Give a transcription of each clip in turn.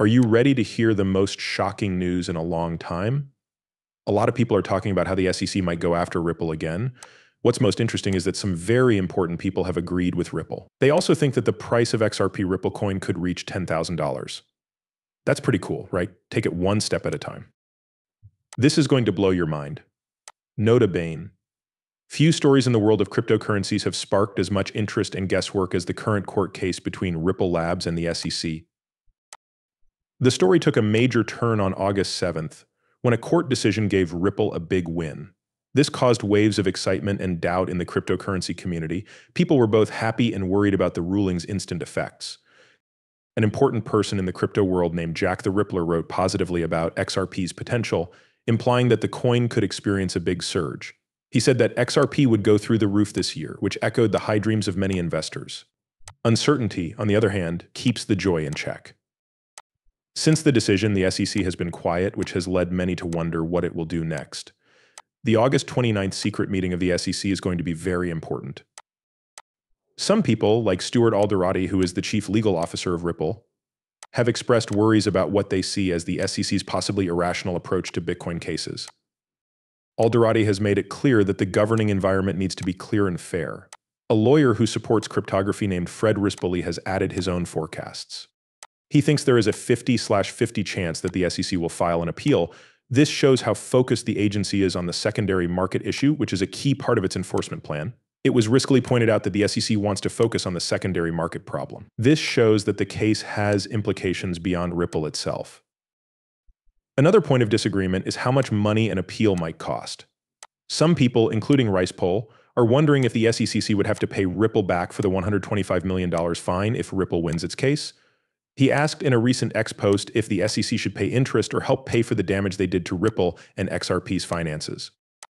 Are you ready to hear the most shocking news in a long time? A lot of people are talking about how the SEC might go after Ripple again. What's most interesting is that some very important people have agreed with Ripple. They also think that the price of XRP Ripple coin could reach $10,000. That's pretty cool, right? Take it one step at a time. This is going to blow your mind. Nota bene. Few stories in the world of cryptocurrencies have sparked as much interest and guesswork as the current court case between Ripple Labs and the SEC. The story took a major turn on August 7th, when a court decision gave Ripple a big win. This caused waves of excitement and doubt in the cryptocurrency community. People were both happy and worried about the ruling's instant effects. An important person in the crypto world named Jack the Rippler wrote positively about XRP's potential, implying that the coin could experience a big surge. He said that XRP would go through the roof this year, which echoed the high dreams of many investors. Uncertainty, on the other hand, keeps the joy in check. Since the decision, the SEC has been quiet, which has led many to wonder what it will do next. The August 29th secret meeting of the SEC is going to be very important. Some people, like Stuart Alderoty, who is the chief legal officer of Ripple, have expressed worries about what they see as the SEC's possibly irrational approach to Bitcoin cases. Alderoty has made it clear that the governing environment needs to be clear and fair. A lawyer who supports cryptography named Fred Rispoli has added his own forecasts. He thinks there is a 50/50 chance that the SEC will file an appeal. This shows how focused the agency is on the secondary market issue, which is a key part of its enforcement plan. It was riskily pointed out that the SEC wants to focus on the secondary market problem. This shows that the case has implications beyond Ripple itself. Another point of disagreement is how much money an appeal might cost. Some people, including Rispoli, are wondering if the SEC would have to pay Ripple back for the $125 million fine if Ripple wins its case. He asked in a recent X post if the SEC should pay interest or help pay for the damage they did to Ripple and XRP's finances.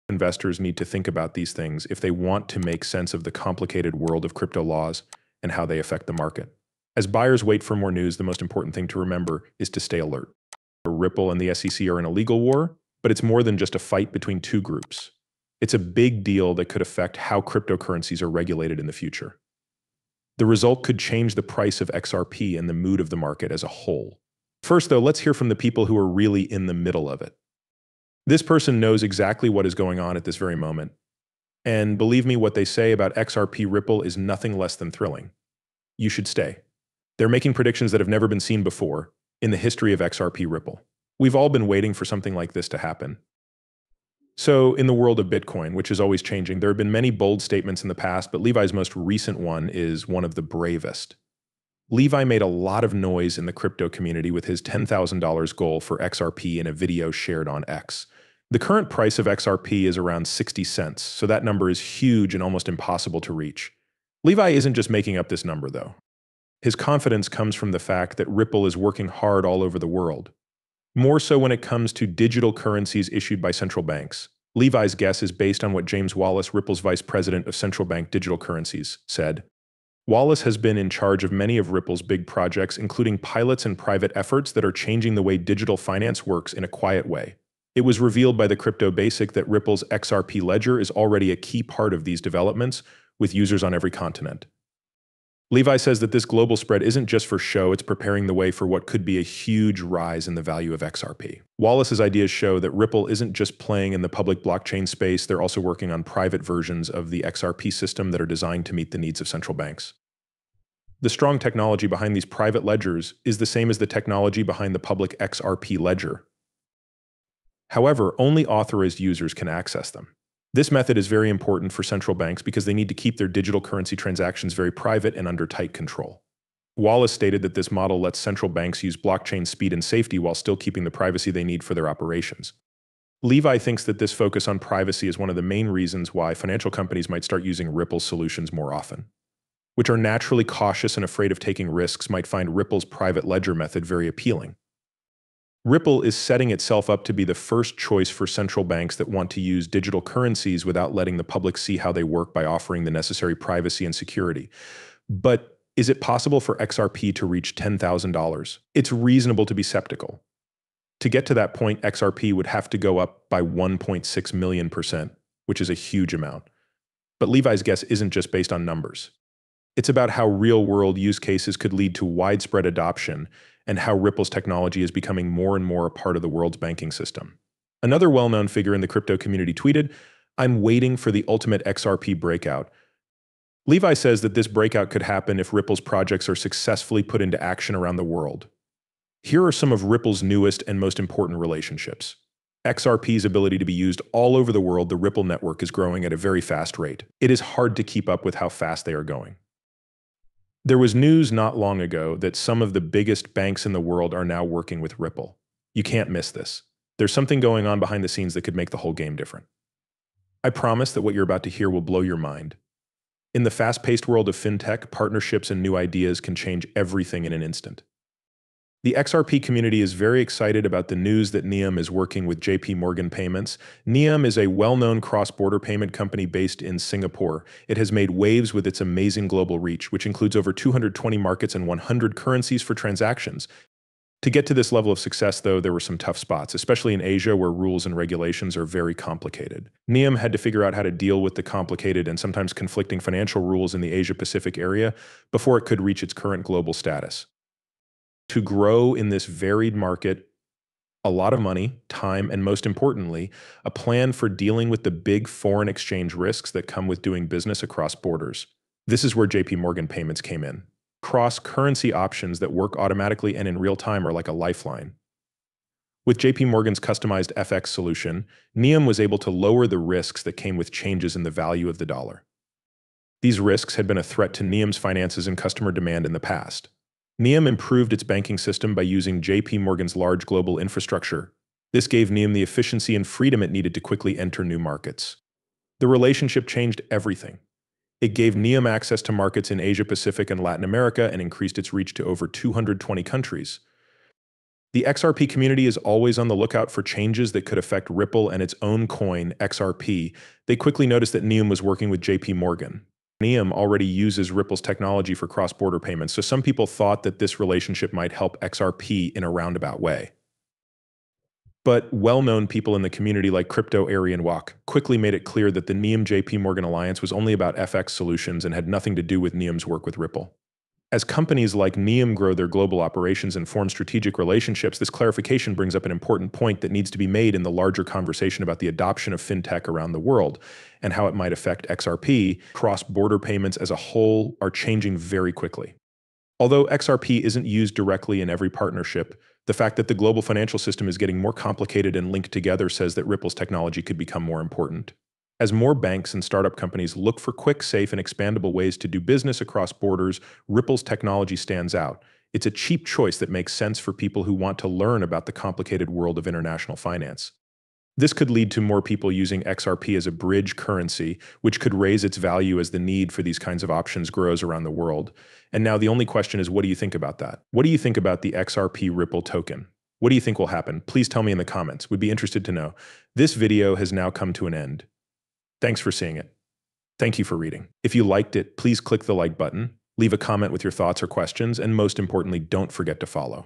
Investors need to think about these things if they want to make sense of the complicated world of crypto laws and how they affect the market. As buyers wait for more news, the most important thing to remember is to stay alert. Ripple and the SEC are in a legal war, but it's more than just a fight between two groups. It's a big deal that could affect how cryptocurrencies are regulated in the future. The result could change the price of XRP and the mood of the market as a whole. First, though, let's hear from the people who are really in the middle of it. This person knows exactly what is going on at this very moment. And believe me, what they say about XRP Ripple is nothing less than thrilling. You should stay. They're making predictions that have never been seen before in the history of XRP Ripple. We've all been waiting for something like this to happen. So, in the world of Bitcoin, which is always changing, there have been many bold statements in the past, but Levi's most recent one is one of the bravest. Levi made a lot of noise in the crypto community with his $10,000 goal for XRP in a video shared on X. The current price of XRP is around 60 cents, so that number is huge and almost impossible to reach. Levi isn't just making up this number, though. His confidence comes from the fact that Ripple is working hard all over the world. More so when it comes to digital currencies issued by central banks. Levi's guess is based on what James Wallace, Ripple's vice president of central bank digital currencies, said. Wallace has been in charge of many of Ripple's big projects, including pilots and private efforts that are changing the way digital finance works in a quiet way. It was revealed by the Crypto Basic that Ripple's XRP ledger is already a key part of these developments, with users on every continent. Levi says that this global spread isn't just for show, it's preparing the way for what could be a huge rise in the value of XRP. Wallace's ideas show that Ripple isn't just playing in the public blockchain space, they're also working on private versions of the XRP system that are designed to meet the needs of central banks. The strong technology behind these private ledgers is the same as the technology behind the public XRP ledger. However, only authorized users can access them. This method is very important for central banks because they need to keep their digital currency transactions very private and under tight control. Wallace stated that this model lets central banks use blockchain speed and safety while still keeping the privacy they need for their operations. Levi thinks that this focus on privacy is one of the main reasons why financial companies might start using Ripple's solutions more often, which are naturally cautious and afraid of taking risks might find Ripple's private ledger method very appealing. Ripple is setting itself up to be the first choice for central banks that want to use digital currencies without letting the public see how they work by offering the necessary privacy and security. But is it possible for XRP to reach $10,000? It's reasonable to be skeptical. To get to that point, XRP would have to go up by 1.6 million %, which is a huge amount. But Levi's guess isn't just based on numbers. It's about how real-world use cases could lead to widespread adoption and how Ripple's technology is becoming more and more a part of the world's banking system. Another well-known figure in the crypto community tweeted, "I'm waiting for the ultimate XRP breakout." Levi says that this breakout could happen if Ripple's projects are successfully put into action around the world. Here are some of Ripple's newest and most important relationships. XRP's ability to be used all over the world, the Ripple network is growing at a very fast rate. It is hard to keep up with how fast they are going. There was news not long ago that some of the biggest banks in the world are now working with Ripple. You can't miss this. There's something going on behind the scenes that could make the whole game different. I promise that what you're about to hear will blow your mind. In the fast-paced world of fintech, partnerships and new ideas can change everything in an instant. The XRP community is very excited about the news that Nium is working with JP Morgan Payments. Nium is a well-known cross-border payment company based in Singapore. It has made waves with its amazing global reach, which includes over 220 markets and 100 currencies for transactions. To get to this level of success, though, there were some tough spots, especially in Asia where rules and regulations are very complicated. Nium had to figure out how to deal with the complicated and sometimes conflicting financial rules in the Asia-Pacific area before it could reach its current global status. To grow in this varied market, a lot of money, time, and most importantly, a plan for dealing with the big foreign exchange risks that come with doing business across borders. This is where JP Morgan Payments came in. Cross-currency options that work automatically and in real time are like a lifeline. With JP Morgan's customized FX solution, Nium was able to lower the risks that came with changes in the value of the dollar. These risks had been a threat to Nium's finances and customer demand in the past. Nium improved its banking system by using JP Morgan's large global infrastructure. This gave Nium the efficiency and freedom it needed to quickly enter new markets. The relationship changed everything. It gave Nium access to markets in Asia Pacific and Latin America and increased its reach to over 220 countries. The XRP community is always on the lookout for changes that could affect Ripple and its own coin, XRP. They quickly noticed that Nium was working with JP Morgan. Nium already uses Ripple's technology for cross-border payments, so some people thought that this relationship might help XRP in a roundabout way. But well-known people in the community like CryptoArian Wok quickly made it clear that the Nium-JP Morgan alliance was only about FX solutions and had nothing to do with Nium's work with Ripple. As companies like Nium grow their global operations and form strategic relationships, this clarification brings up an important point that needs to be made in the larger conversation about the adoption of fintech around the world and how it might affect XRP. Cross-border payments as a whole are changing very quickly. Although XRP isn't used directly in every partnership, the fact that the global financial system is getting more complicated and linked together says that Ripple's technology could become more important. As more banks and startup companies look for quick, safe, and expandable ways to do business across borders, Ripple's technology stands out. It's a cheap choice that makes sense for people who want to learn about the complicated world of international finance. This could lead to more people using XRP as a bridge currency, which could raise its value as the need for these kinds of options grows around the world. And now the only question is, what do you think about that? What do you think about the XRP Ripple token? What do you think will happen? Please tell me in the comments. We'd be interested to know. This video has now come to an end. Thanks for seeing it. Thank you for reading. If you liked it, please click the like button, leave a comment with your thoughts or questions, and most importantly, don't forget to follow.